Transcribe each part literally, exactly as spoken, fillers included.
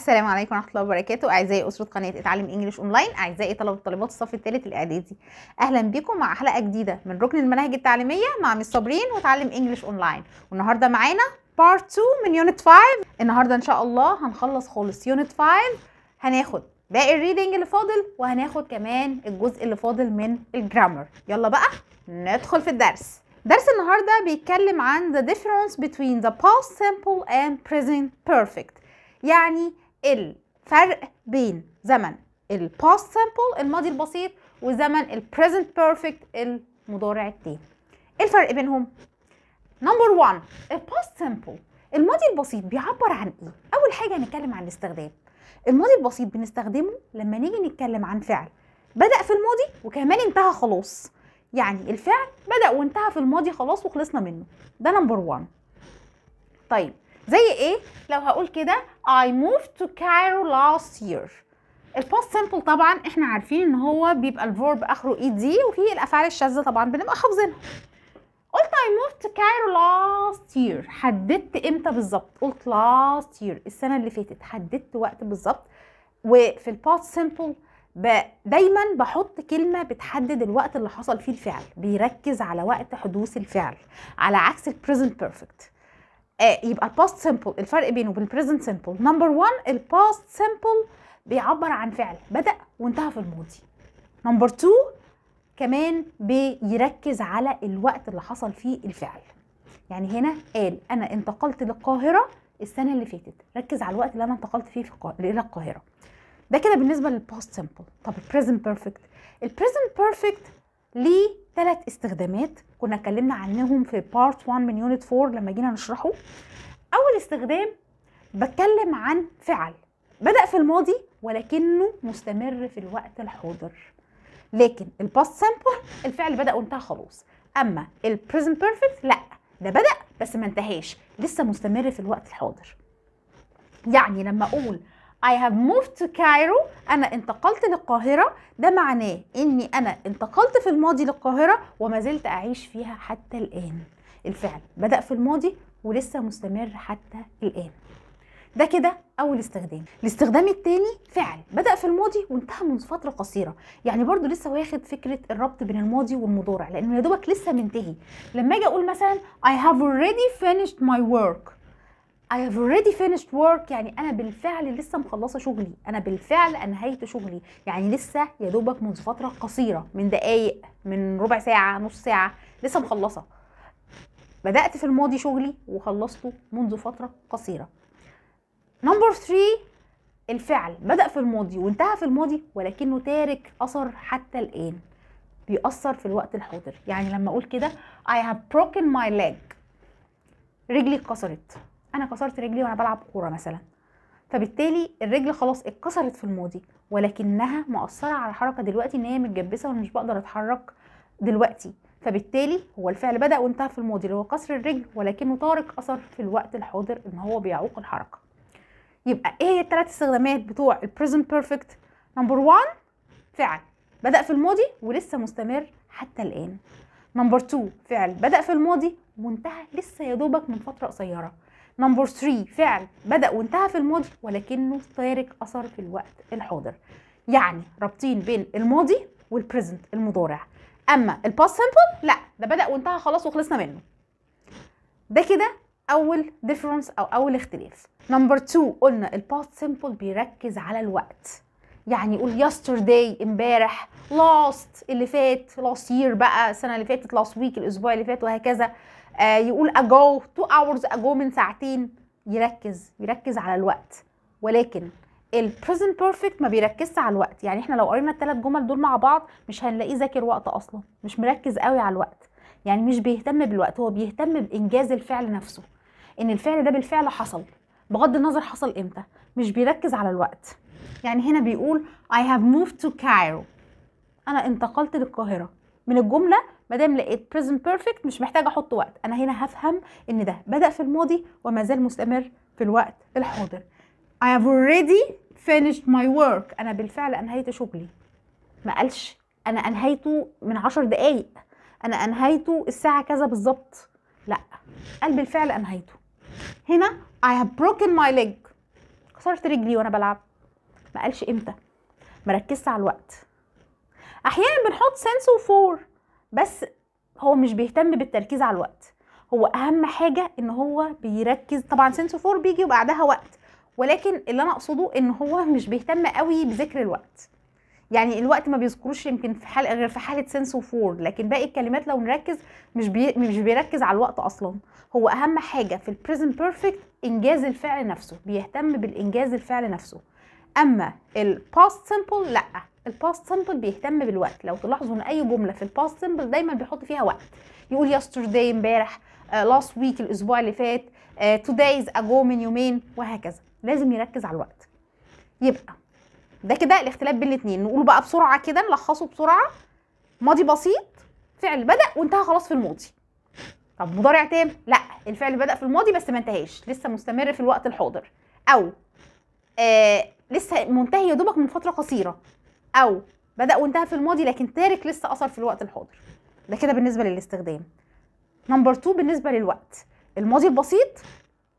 السلام عليكم ورحمه الله وبركاته، اعزائي اسره قناه اتعلم انجلش اونلاين، اعزائي طلبه وطالبات الصف الثالث الاعدادي. اهلا بكم مع حلقه جديده من ركن المناهج التعليميه مع مس صابرين واتعلم انجلش اونلاين. والنهارده معانا بارت اتنين من يونت خمسة. النهارده ان شاء الله هنخلص خالص يونت خمسة، هناخد باقي الريدنج اللي فاضل وهناخد كمان الجزء اللي فاضل من الجرامر. يلا بقى ندخل في الدرس. درس النهارده بيتكلم عن the difference between the past simple and present perfect، يعني الفرق بين زمن ال past simple الماضي البسيط وزمن ال present perfect المضارع التاني. ايه الفرق بينهم؟ نمبر واحد، ال past simple الماضي البسيط بيعبر عن ايه؟ اول حاجه هنتكلم عن الاستخدام. الماضي البسيط بنستخدمه لما نيجي نتكلم عن فعل بدأ في الماضي وكمان انتهى خلاص، يعني الفعل بدأ وانتهى في الماضي خلاص وخلصنا منه. ده نمبر واحد. طيب زي ايه؟ لو هقول كده I moved to Cairo last year. الباست سمبل طبعا احنا عارفين ان هو بيبقى الفورب اخره اي دي، وفي الافعال الشاذة طبعا بنبقى حافظينها. قلت I moved to Cairo last year، حددت امتى بالظبط؟ قلت last year السنة اللي فاتت، حددت وقت بالظبط. وفي الباست سمبل دايما بحط كلمة بتحدد الوقت اللي حصل فيه الفعل، بيركز على وقت حدوث الفعل على عكس البريزنت بيرفكت. آه يبقى الباست سمبل الفرق بينه وبين البريزنت سمبل، نمبر واحد الباست سمبل بيعبر عن فعل بدأ وانتهى في الماضي. نمبر اتنين كمان بيركز على الوقت اللي حصل فيه الفعل، يعني هنا قال انا انتقلت للقاهرة السنة اللي فاتت، ركز على الوقت اللي انا انتقلت فيه الى القاهرة. ده كده بالنسبة للباست سمبل. طب البريزنت بيرفكت، البريزنت بيرفكت ليه ثلاث استخدامات كنا اتكلمنا عنهم في بارت واحد من يونت اربعة لما جينا نشرحه. اول استخدام بتكلم عن فعل بدأ في الماضي ولكنه مستمر في الوقت الحاضر، لكن الباست سمبل الفعل بدأ وانتهى خلاص. اما البريزنت بيرفكت لا، ده بدأ بس ما انتهاش، لسه مستمر في الوقت الحاضر. يعني لما اقول I have moved to Cairo، أنا انتقلت للقاهرة، ده معناه إني أنا انتقلت في الماضي للقاهرة وما زلت أعيش فيها حتى الآن. الفعل بدأ في الماضي ولسه مستمر حتى الآن. ده كده أول استخدام. الاستخدام التاني فعل بدأ في الماضي وانتهى من فترة قصيرة، يعني برضو لسه واخد فكرة الربط بين الماضي والمضارع لأنه يا دوبك لسه منتهي. لما أجي أقول مثلا I have already finished my work، I have already finished work يعني أنا بالفعل لسه مخلصة شغلي، أنا بالفعل أنهيت شغلي، يعني لسه يا دوبك من فترة قصيرة، من دقايق، من ربع ساعة، نص ساعة، لسه مخلصة. بدأت في الماضي شغلي وخلصته منذ فترة قصيرة. نمبر ثلاثة الفعل بدأ في الماضي وانتهى في الماضي ولكنه تارك أثر حتى الآن، بيأثر في الوقت الحاضر. يعني لما أقول كده I have broken my leg، رجلي اتكسرت، أنا كسرت رجلي وأنا بلعب كورة مثلا، فبالتالي الرجل خلاص اتكسرت في الماضي ولكنها مؤثرة على الحركة دلوقتي إن هي متجبسة وأنا مش بقدر أتحرك دلوقتي، فبالتالي هو الفعل بدأ وانتهى في الماضي اللي هو كسر الرجل ولكنه تارك أثر في الوقت الحاضر إن هو بيعوق الحركة. يبقى إيه هي الثلاث استخدامات بتوع البريزنت بيرفكت؟ نمبر واحد فعل بدأ في الماضي ولسه مستمر حتى الآن. نمبر اتنين فعل بدأ في الماضي وانتهى لسه يا دوبك من فترة قصيرة. نمبر ثلاثة فعل بدأ وانتهى في الماضي ولكنه تارك أثر في الوقت الحاضر. يعني رابطين بين الماضي والبريزنت المضارع. أما الباست سمبل لا، ده بدأ وانتهى خلاص وخلصنا منه. ده كده أول ديفرنس أو أول اختلاف. نمبر اتنين قلنا الباست سمبل بيركز على الوقت، يعني يقول yesterday امبارح، last اللي فات، last year بقى السنة اللي فاتت، last week الأسبوع اللي فات، وهكذا. آه يقول ago two hours ago من ساعتين، يركز يركز على الوقت. ولكن ال present perfect ما بيركزش على الوقت، يعني احنا لو قرينا الثلاث جمل دول مع بعض مش هنلاقيه ذاكر وقت أصلا، مش مركز قوي على الوقت، يعني مش بيهتم بالوقت، هو بيهتم بإنجاز الفعل نفسه، إن الفعل ده بالفعل حصل بغض النظر حصل إمتى، مش بيركز على الوقت. يعني هنا بيقول I have moved to Cairo، أنا انتقلت للقاهرة. من الجملة مادام لقيت present perfect مش محتاجة أحط وقت، أنا هنا هفهم إن ده بدأ في الماضي وما زال مستمر في الوقت الحاضر. I have already finished my work، أنا بالفعل أنهيت شغلي. ما قالش أنا أنهيته من عشر دقايق، أنا أنهيته الساعة كذا بالظبط، لأ قال بالفعل أنهيته. هنا I have broken my leg، كسرت رجلي وانا بلعب، ما قالش امتى، ما ركزتش على الوقت. احيانا بنحط سنس وفور، بس هو مش بيهتم بالتركيز على الوقت، هو اهم حاجه ان هو بيركز. طبعا سنس وفور بيجي وبعدها وقت، ولكن اللي انا اقصده ان هو مش بيهتم قوي بذكر الوقت، يعني الوقت ما بيذكروش يمكن في حاله غير في حاله سنس وفور، لكن باقي الكلمات لو نركز مش بي مش بيركز على الوقت اصلا. هو اهم حاجه في البريزنت بيرفكت انجاز الفعل نفسه، بيهتم بالانجاز الفعل نفسه. اما الباست سمبل لا، الباست سمبل بيهتم بالوقت. لو تلاحظوا ان اي جمله في الباست سمبل دايما بيحط فيها وقت، يقول يسترداي امبارح، لاست ويك الاسبوع اللي فات، تو دايز اجو من يومين، وهكذا. لازم يركز على الوقت. يبقى ده كده الاختلاف بين الاثنين. نقول بقى بسرعه كده، نلخصه بسرعه: ماضي بسيط، فعل بدا وانتهى خلاص في الماضي. طب مضارع تام؟ لا، الفعل بدا في الماضي بس ما انتهاش، لسه مستمر في الوقت الحاضر، او آه لسه منتهي يا دوبك من فتره قصيره، او بدا وانتهى في الماضي لكن تارك لسه اثر في الوقت الحاضر. ده كده بالنسبه للاستخدام. نمبر اتنين بالنسبه للوقت، الماضي البسيط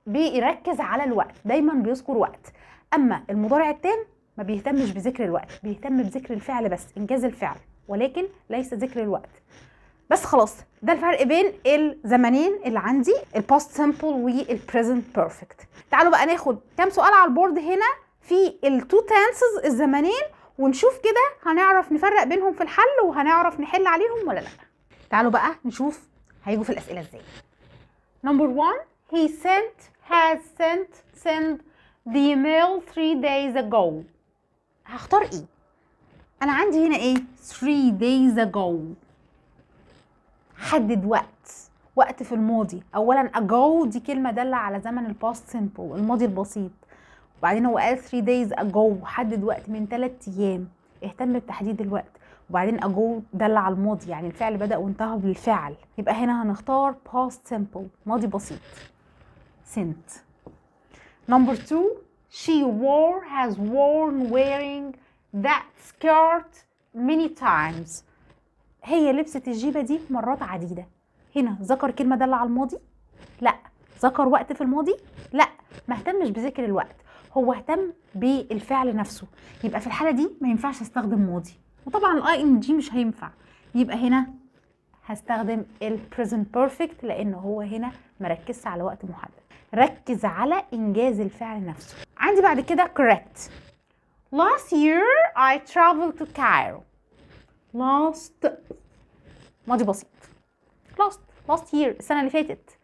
بيركز على الوقت، دايما بيذكر وقت. اما المضارع التام ما بيهتمش بذكر الوقت، بيهتم بذكر الفعل بس، انجاز الفعل ولكن ليس ذكر الوقت بس. خلاص ده الفرق بين الزمنين اللي عندي، الباست سمبل والبريزنت بيرفكت. تعالوا بقى ناخد كام سؤال على البورد هنا في التو تنسز الزمنين، ونشوف كده هنعرف نفرق بينهم في الحل، وهنعرف نحل عليهم ولا لا. تعالوا بقى نشوف هيجوا في الاسئله ازاي. نمبر واحد: he sent has sent sent the email three days ago. هختار ايه؟ انا عندي هنا ايه؟ three days ago. حدد وقت، وقت في الماضي. اولا ago دي كلمه داله على زمن الباست سمبل، الماضي البسيط، وبعدين هو قال three days ago، حدد وقت من ثلاث ايام، اهتم بتحديد الوقت، وبعدين ago دل على الماضي، يعني الفعل بدأ وانتهى بالفعل. يبقى هنا هنختار past simple، ماضي بسيط. sent. number two: she wore has worn wearing that skirt many times. هي لبست الجيبة دي مرات عديدة. هنا ذكر كلمة دل على الماضي؟ لا. ذكر وقت في الماضي؟ لا، ما اهتمش بذكر الوقت، هو اهتم بالفعل نفسه. يبقى في الحاله دي ما ينفعش استخدم ماضي، وطبعا الاي ان جي مش هينفع. يبقى هنا هستخدم البريزنت بيرفكت لان هو هنا مركزش على وقت محدد، ركز على انجاز الفعل نفسه. عندي بعد كده كوريكت: last year I traveled to Cairo. last ماضي بسيط، last last year السنه اللي فاتت.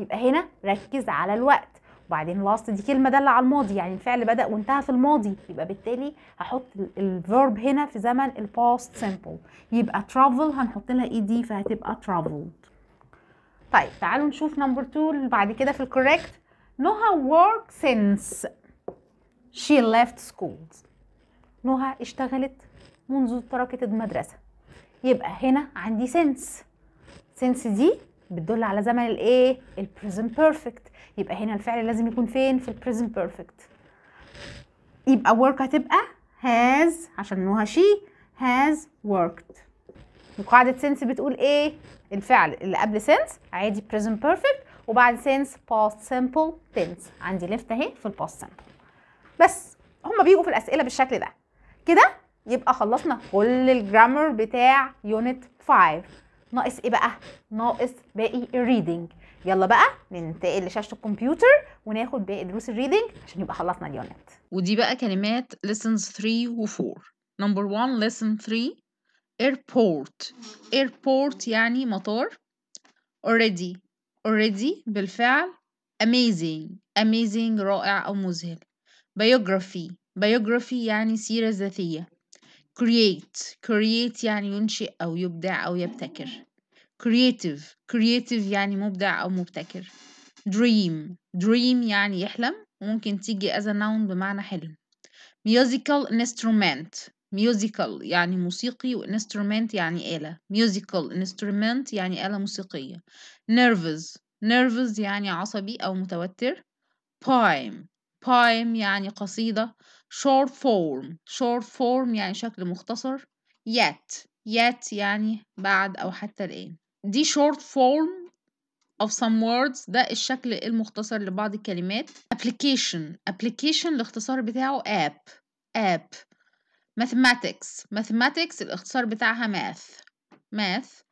يبقى هنا ركز على الوقت، وبعدين لاست دي كلمه داله على الماضي، يعني الفعل بدا وانتهى في الماضي. يبقى بالتالي هحط الفيرب هنا في زمن الباست سمبل. يبقى ترافل هنحط لها اي دي فهتبقى traveled. طيب تعالوا نشوف نمبر اتنين اللي بعد كده في الكوريكت: نهى work since she left school. نهى اشتغلت منذ تركت المدرسه. يبقى هنا عندي since، since دي بتدل على زمن الايه؟ البريزنت بيرفكت. يبقى هنا الفعل لازم يكون فين؟ في البريزنت بيرفكت. يبقى work هتبقى has عشان نوها she has worked. وقاعدة since بتقول ايه؟ الفعل اللي قبل since عادي present perfect، وبعد since past simple tense. عندي لفت اهي في الباست simple. بس هما بيجوا في الاسئله بالشكل ده كده. يبقى خلصنا كل الجرامر بتاع يونت خمسة. ناقص ايه بقى؟ ناقص باقي الريدنج. يلا بقى ننتقل لشاشه الكمبيوتر وناخد باقي دروس الريدنج عشان يبقى خلصنا اليونت. ودي بقى كلمات lessons three و four. نمبر واحد lesson three: airport. airport يعني مطار. already already بالفعل. amazing amazing رائع أو مذهل. biography biography يعني سيرة ذاتية. create create يعني ينشئ أو يبدع أو يبتكر. creative creative يعني مبدع أو مبتكر. dream dream يعني يحلم، وممكن تيجي as a noun بمعنى حلم. musical instrument musical يعني موسيقي، و instrument يعني آلة. musical instrument يعني آلة موسيقية. nervous nervous يعني عصبي أو متوتر. poem poem يعني قصيدة. short form short form يعني شكل مختصر. yet yet يعني بعد أو حتى الآن. دي short form of some words ده الشكل المختصر لبعض الكلمات. application application الاختصار بتاعه app app. mathematics mathematics الاختصار بتاعها math math.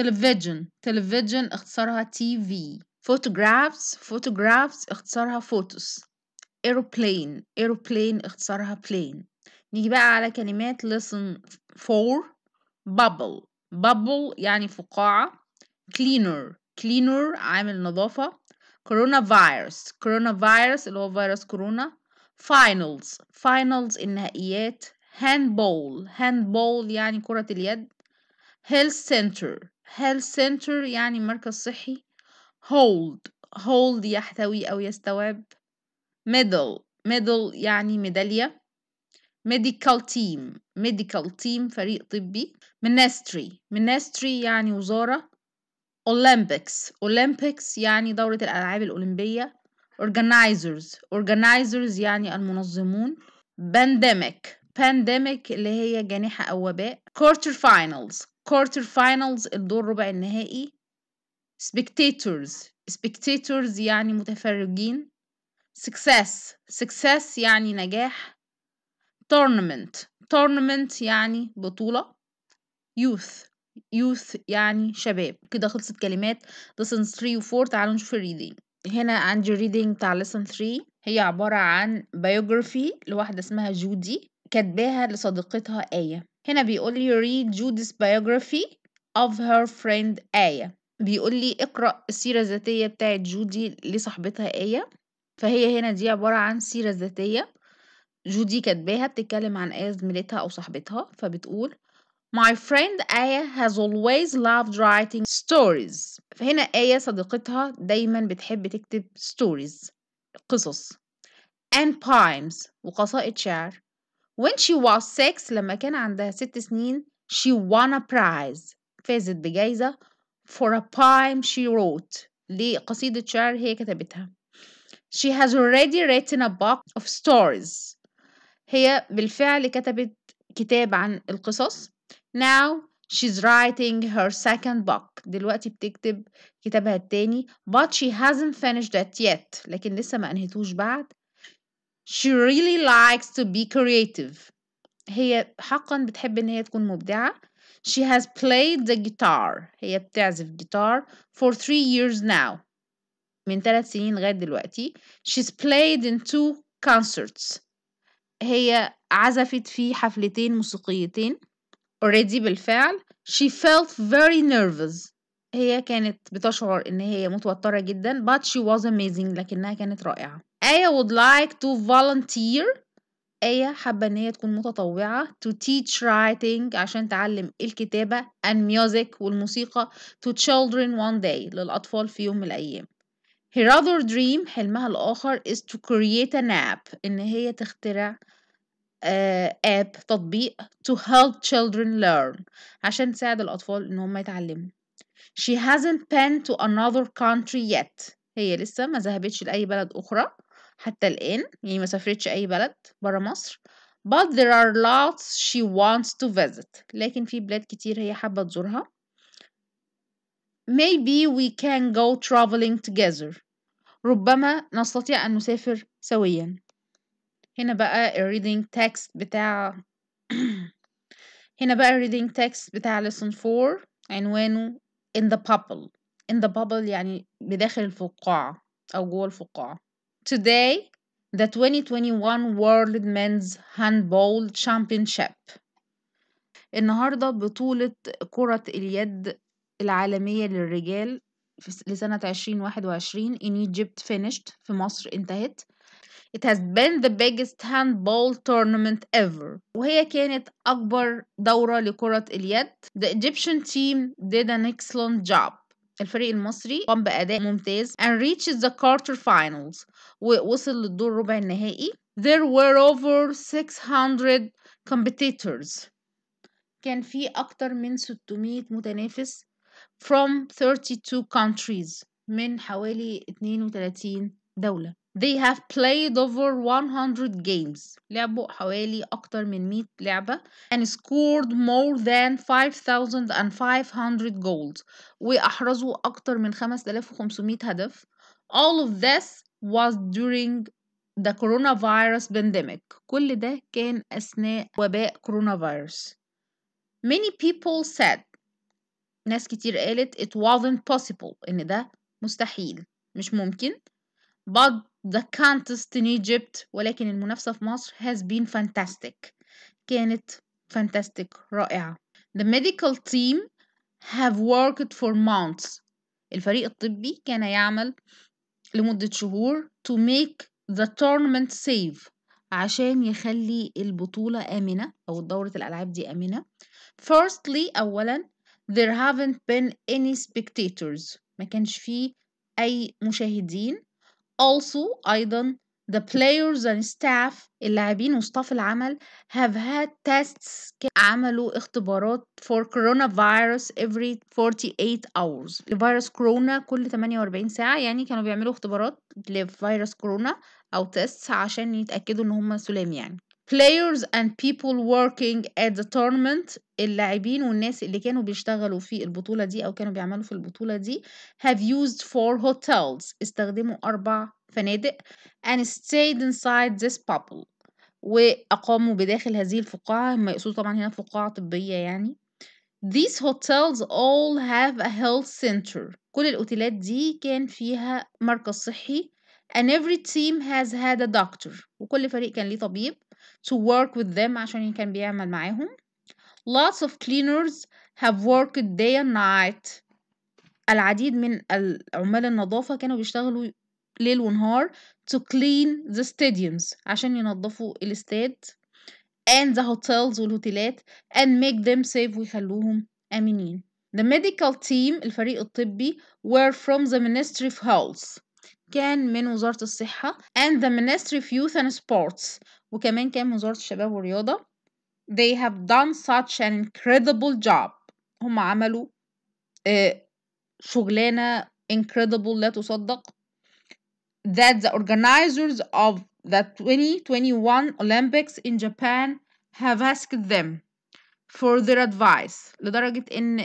television television اختصارها تي في. photographs photographs اختصارها photos. airplane airplane اختصارها plane. نيجي بقى على كلمات listen for. bubble bubble يعني فقاعة. cleaner cleaner عامل نظافة. كورونا فيروس كورونا فيروس اللي هو فيروس كورونا. finals finals النهائيات. handball handball يعني كرة اليد. health center health center يعني مركز صحي. hold hold يحتوي أو يستوعب. medal medal يعني ميدالية. medical team medical team فريق طبي. ministry ministry يعني وزارة. olympics olympics يعني دورة الألعاب الأولمبية. organizers organizers يعني المنظمون. pandemic pandemic اللي هي جانحة أو وباء. quarter finals quarter finals الدور ربع النهائي. spectators spectators يعني متفرجين. success success يعني نجاح. tournament tournament يعني بطولة. youth youth يعني شباب. كده خلصت كلمات lesson three و four. تعالوا نشوف reading. هنا عندي reading بتاع lesson three. هي عبارة عن biography لواحدة اسمها جودي كاتباها لصديقتها آية. هنا بيقول لي read Judy's biography of her friend آية. بيقول لي اقرأ السيرة الذاتية بتاعت جودي لصاحبتها آية. فهي هنا دي عبارة عن سيرة ذاتية جودي كاتباها بتتكلم عن آية زميلتها أو صاحبتها. فبتقول My friend آية has always loved writing stories. فهنا آية صديقتها دايما بتحب تكتب stories قصص. and poems وقصائد شعر. when she was six لما كان عندها ست سنين she won a prize فازت بجائزة for a poem she wrote لقصيدة شعر هي كتبتها. she has already written a book of stories هي بالفعل كتبت كتاب عن القصص. now she's writing her second book دلوقتي بتكتب كتابها التاني. but she hasn't finished it yet لكن لسه ما انهتوش بعد. she really likes to be creative هي حقا بتحب ان هي تكون مبدعة. she has played the guitar هي بتعزف جيتار for three years now من ثلاث سنين لغاية دلوقتي. she's played in two concerts هي عزفت في حفلتين موسيقيتين. already بالفعل. she felt very nervous هي كانت بتشعر ان هي متوترة جدا. but she was amazing لكنها كانت رائعة. آية would like to volunteer آية حابة ان هي تكون متطوعة. to teach writing عشان تعلم الكتابة and music والموسيقى to children one day للأطفال في يوم من الأيام. her other dream حلمها الآخر is to create an app ان هي تخترع آه app تطبيق to help children learn عشان تساعد الأطفال ان هم يتعلموا. she hasn't been to another country yet هي لسه ما ذهبتش لأي بلد أخرى حتى الآن يعني ما سافرتش أي بلد برا مصر. but there are lots she wants to visit لكن في بلاد كتير هي حابة تزورها. maybe we can go traveling together ربما نستطيع أن نسافر سويا. هنا بقى reading text بتاع هنا بقى reading text بتاع lesson four عنوانه in the bubble in the bubble يعني بداخل الفقاعة أو جوه الفقاعة. Today the twenty twenty-one World Men's Handball Championship النهاردة بطولة كرة اليد العالمية للرجال لسنة عشرين واحد وعشرين in Egypt finished في مصر انتهت. It has been the biggest handball tournament ever وهي كانت أكبر دورة لكرة اليد. The Egyptian team did an excellent job الفريق المصري قام بأداء ممتاز and reaches the quarter finals ووصل للدور ربع النهائي. there were over six hundred competitors كان في أكتر من ستمية متنافس from thirty-two countries من حوالي اثنين وثلاثين دولة. They have played over one hundred games. لعبوا حوالي أكتر من مئة لعبة. And scored more than five thousand five hundred goals. وأحرزوا أكتر من خمسة آلاف وخمسمئة هدف. All of this was during the coronavirus pandemic. كل ده كان أثناء وباء كورونا فيروس. Many people said. ناس كتير قالت it wasn't possible. إن ده مستحيل. مش ممكن. But the contest in Egypt ولكن المنافسة في مصر has been fantastic. كانت fantastic رائعة. The medical team have worked for months. الفريق الطبي كان يعمل لمدة شهور to make the tournament safe عشان يخلي البطولة آمنة أو دورة الألعاب دي آمنة. Firstly أولا there haven't been any spectators. ما كانش فيه أي مشاهدين. Also أيضا the players and staff اللاعبين وستاف العمل have had tests عملوا اختبارات for coronavirus every forty-eight hours لفيروس كورونا كل ثمانية وأربعين ساعة يعني كانوا بيعملوا اختبارات لفيروس كورونا أو tests عشان يتأكدوا إن هم سلام يعني players and people working at the tournament اللاعبين والناس اللي كانوا بيشتغلوا في البطولة دي أو كانوا بيعملوا في البطولة دي have used four hotels استخدموا أربع فنادق and stayed inside this bubble وأقاموا بداخل هذه الفقاعة هم يقصدوا طبعا هنا فقاعة طبية يعني these hotels all have a health center كل الأوتيلات دي كان فيها مركز صحي and every team has had a doctor وكل فريق كان ليه طبيب to work with them عشان كان بيعمل معاهم lots of cleaners have worked day and night العديد من عمال النظافة كانوا بيشتغلوا ليل ونهار to clean the stadiums عشان ينظفوا الاستاد and the hotels والهوتيلات and make them safe ويخلوهم آمنين the medical team الفريق الطبي were from the Ministry of Health كان من وزارة الصحة and the Ministry of Youth and Sports وكمان كان من وزارة الشباب والرياضة they have done such an incredible job هم عملوا شغلانة incredible لا تصدق that the organizers of the twenty twenty-one Olympics in Japan have asked them for their advice لدرجة ان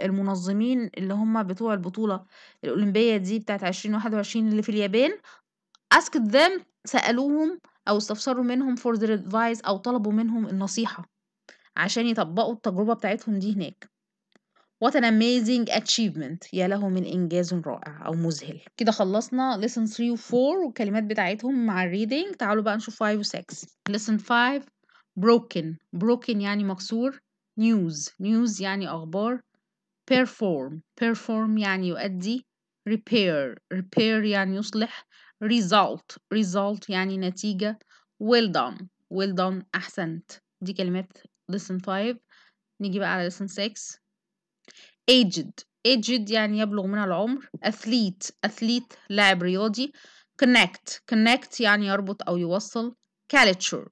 المنظمين اللي هم بتوع البطولة الأولمبية دي بتاعت ألفين وواحد وعشرين اللي في اليابان asked them سألوهم أو استفسروا منهم for their advice أو طلبوا منهم النصيحة عشان يطبقوا التجربة بتاعتهم دي هناك What an amazing achievement يا له من إنجاز رائع أو مذهل كده خلصنا lesson three و four والكلمات بتاعتهم مع reading تعالوا بقى نشوف five و six lesson five broken broken يعني مكسور news news يعني أخبار perform perform يعني يؤدي repair repair يعني يصلح result result يعني نتيجة well done well done أحسنت دي كلمات lesson five نيجي بقى على lesson six aged aged يعني يبلغ من العمر athlete athlete لاعب رياضي connect connect يعني يربط أو يوصل culture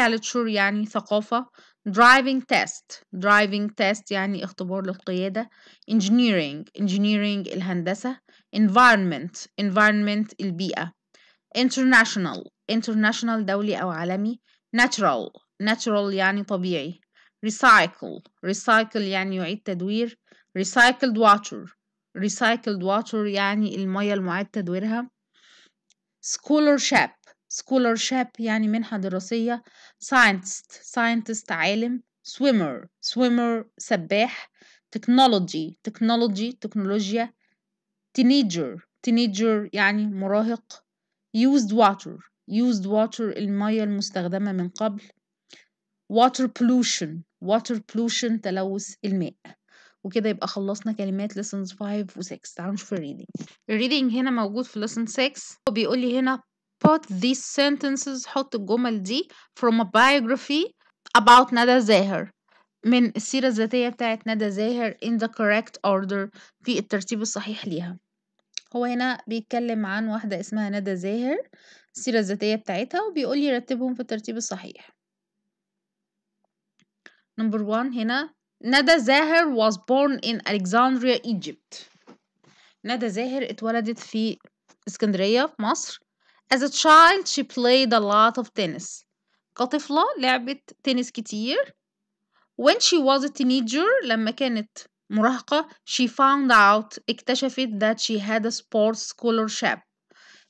culture يعني ثقافة driving test driving test يعني اختبار للقيادة engineering engineering الهندسة environment environment البيئة international international دولي أو عالمي natural natural يعني طبيعي recycle recycle يعني يعيد تدوير recycled water recycled water يعني المية المعاد تدويرها scholarship scholarship يعني منحة دراسية scientist scientist عالم swimmer swimmer سباح technology technology تكنولوجيا teenager teenager يعني مراهق used water used water المية المستخدمة من قبل water pollution water pollution تلوث الماء وكده يبقى خلصنا كلمات lessons five و six تعالوا نشوف الريدنج الريدنج هنا موجود في lesson six وبيقول لي هنا put these sentences حط الجمل دي from a biography about ندى زاهر من السيرة الذاتية بتاعت ندى زاهر in the correct order في الترتيب الصحيح ليها هو هنا بيتكلم عن واحدة اسمها ندى زاهر السيرة الذاتية بتاعتها وبيقول لي رتبهم في الترتيب الصحيح number one هنا ندى زاهر was born in Alexandria, Egypt. ندى زاهر اتولدت في اسكندرية في مصر. As a child she played a lot of tennis. كطفلة لعبت تنس كتير. When she was a teenager, لما كانت مراهقة, she found out, اكتشفت that she had a sports scholarship,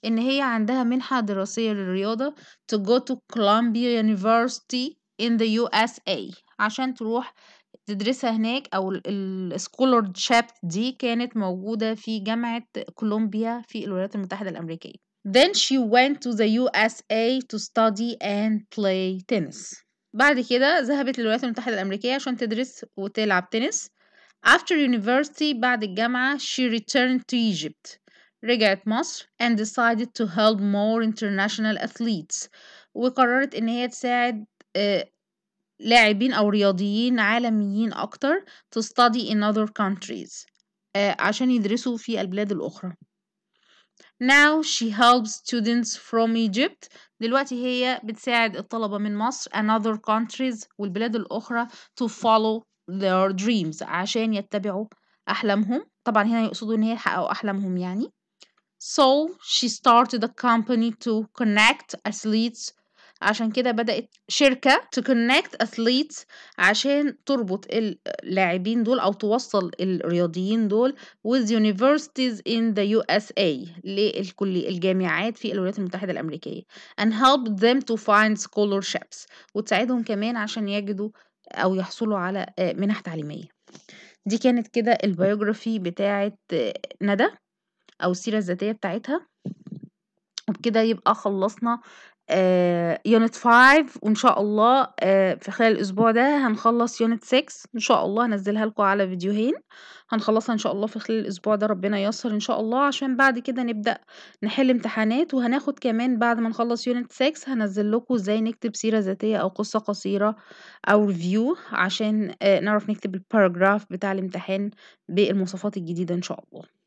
إن هي عندها منحة دراسية للرياضة to go to Columbia University in the يو إس إيه, عشان تروح تدرسها هناك, أو ال scholarship دي كانت موجودة في جامعة كولومبيا في الولايات المتحدة الأمريكية. Then she went to the يو إس إيه to study and play tennis. بعد كده ذهبت للولايات المتحدة الأمريكية عشان تدرس وتلعب تنس. After university, بعد الجامعة, she returned to Egypt. رجعت مصر and decided to help more international athletes. وقررت إن هي تساعد آه, لاعبين أو رياضيين عالميين أكتر to study in other countries. آه, عشان يدرسوا في البلاد الأخرى. Now she helps students from Egypt. دلوقتي هي بتساعد الطلبة من مصر and other countries والبلاد الأخرى to follow their dreams, عشان يتبعوا أحلامهم. طبعا هنا يقصدوا إن هي يحققوا أحلامهم يعني. So she started a company to connect athletes. عشان كده بدأت شركة to connect athletes, عشان تربط اللاعبين دول أو توصل الرياضيين دول with universities in the يو إس إيه, للكل الجامعات في الولايات المتحدة الأمريكية, and help them to find scholarships, وتساعدهم كمان عشان يجدوا أو يحصلوا على منح تعليمية. دي كانت كده البيوغرافي بتاعت ندى أو السيرة الذاتية بتاعتها. وبكده يبقى خلصنا آه يونت خمسة, وإن شاء الله آه في خلال الأسبوع ده هنخلص يونت ستة. إن شاء الله هنزلها لكم على فيديوهين, هنخلصها إن شاء الله في خلال الأسبوع ده, ربنا ييسر إن شاء الله, عشان بعد كده نبدأ نحل امتحانات. وهناخد كمان بعد ما نخلص يونت ستة هنزل لكم إزاي نكتب سيرة ذاتية أو قصة قصيرة أو ريفيو, عشان آه نعرف نكتب الباراجراف بتاع الامتحان بالمواصفات الجديدة إن شاء الله.